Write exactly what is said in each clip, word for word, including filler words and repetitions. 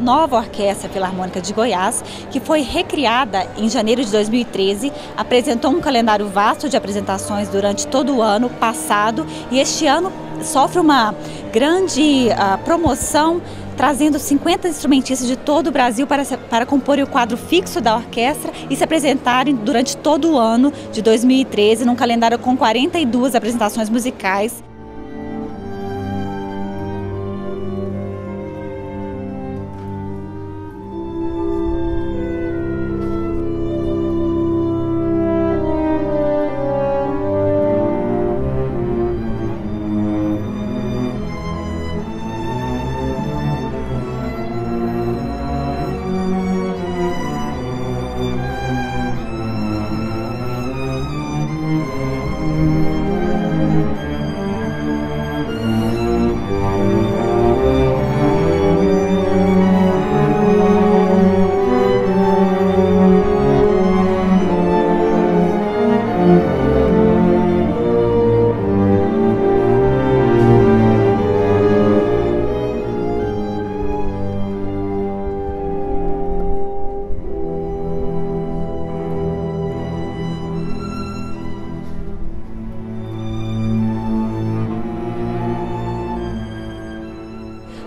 a Nova Orquestra Filarmônica de Goiás, que foi recriada em janeiro de dois mil e treze, apresentou um calendário vasto de apresentações durante todo o ano passado e este ano sofre uma grande uh, promoção, trazendo cinquenta instrumentistas de todo o Brasil para, para compor o quadro fixo da orquestra e se apresentarem durante todo o ano de dois mil e treze, num calendário com quarenta e duas apresentações musicais.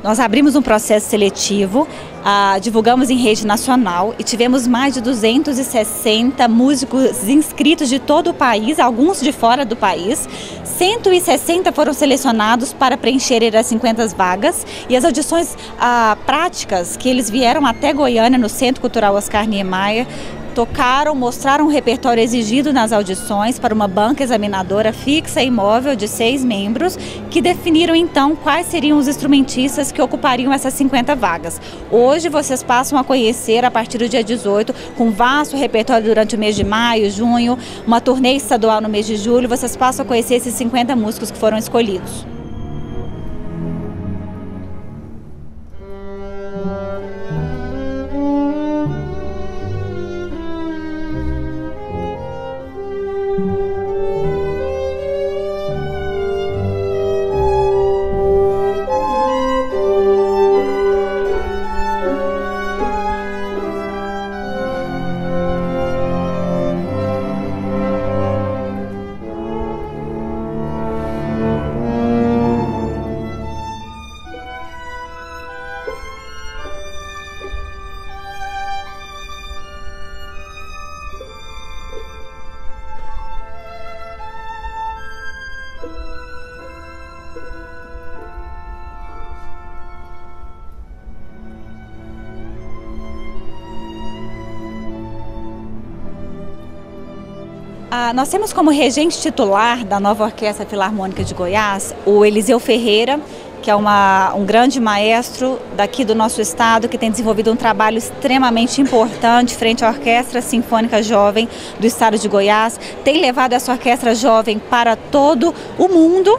Nós abrimos um processo seletivo, ah, divulgamos em rede nacional e tivemos mais de duzentos e sessenta músicos inscritos de todo o país, alguns de fora do país. cento e sessenta foram selecionados para preencher as cinquenta vagas e as audições ah, práticas que eles vieram até Goiânia, no Centro Cultural Oscar Niemeyer, tocaram, mostraram o repertório exigido nas audições para uma banca examinadora fixa e móvel de seis membros, que definiram então quais seriam os instrumentistas que ocupariam essas cinquenta vagas. Hoje vocês passam a conhecer, a partir do dia dezoito, com vasto repertório durante o mês de maio, junho, uma turnê estadual no mês de julho, vocês passam a conhecer esses cinquenta músicos que foram escolhidos. Ah, nós temos como regente titular da Nova Orquestra Filarmônica de Goiás o Eliseu Ferreira, que é uma, um grande maestro daqui do nosso estado, que tem desenvolvido um trabalho extremamente importante frente à Orquestra Sinfônica Jovem do estado de Goiás. Tem levado essa orquestra jovem para todo o mundo,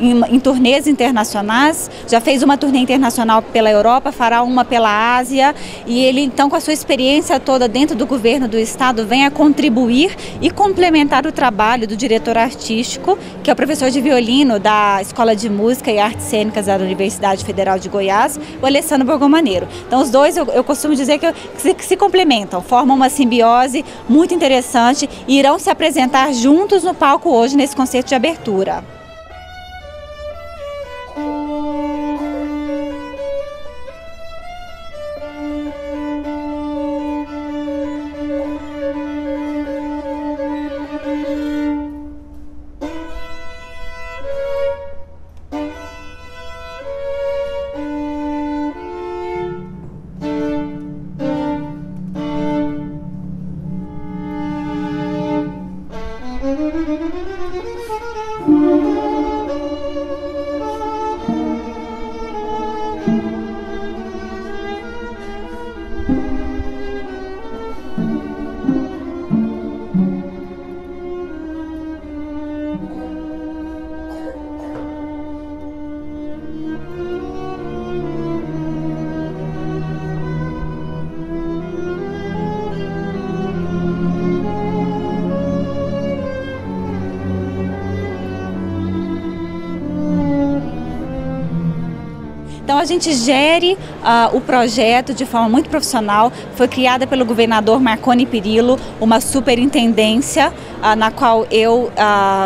Em, em turnês internacionais, já fez uma turnê internacional pela Europa, fará uma pela Ásia, e ele então, com a sua experiência toda dentro do governo do estado, vem a contribuir e complementar o trabalho do diretor artístico, que é o professor de violino da Escola de Música e Artes Cênicas da Universidade Federal de Goiás, o Alessandro Borgomaneiro. Então os dois, eu, eu costumo dizer que, que, se, que se complementam, formam uma simbiose muito interessante e irão se apresentar juntos no palco hoje nesse concerto de abertura. a gente gere uh, o projeto de forma muito profissional. Foi criada pelo governador Marconi Perillo uma superintendência uh, na qual eu uh,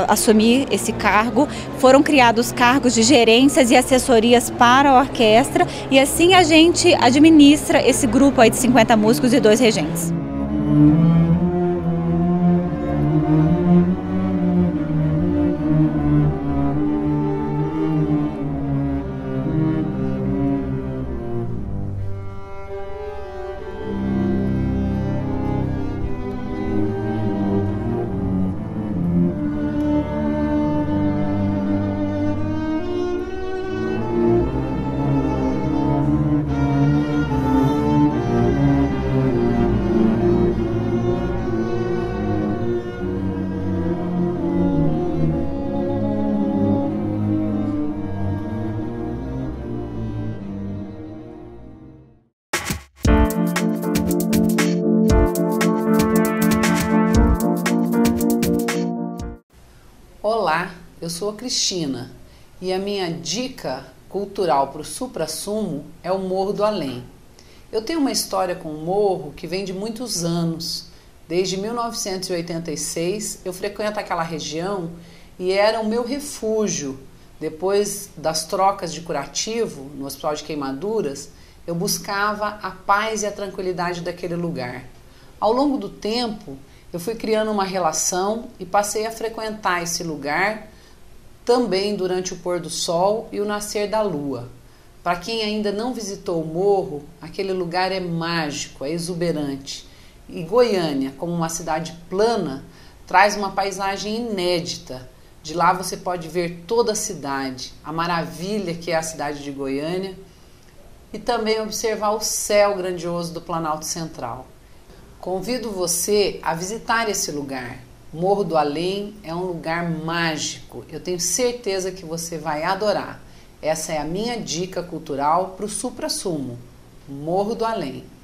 assumi esse cargo. Foram criados cargos de gerências e assessorias para a orquestra e assim a gente administra esse grupo aí de cinquenta músicos e dois regentes. Olá, eu sou a Cristina e a minha dica cultural para o suprassumo é o Morro do Além. Eu tenho uma história com o morro que vem de muitos anos. Desde mil novecentos e oitenta e seis eu frequento aquela região e era o meu refúgio. Depois das trocas de curativo no Hospital de Queimaduras, eu buscava a paz e a tranquilidade daquele lugar. Ao longo do tempo, eu fui criando uma relação e passei a frequentar esse lugar também durante o pôr do sol e o nascer da lua. Para quem ainda não visitou o morro, aquele lugar é mágico, é exuberante. E Goiânia, como uma cidade plana, traz uma paisagem inédita. De lá você pode ver toda a cidade, a maravilha que é a cidade de Goiânia e também observar o céu grandioso do Planalto Central. Convido você a visitar esse lugar. Morro do Além é um lugar mágico. Eu tenho certeza que você vai adorar. Essa é a minha dica cultural para o suprassumo. Morro do Além.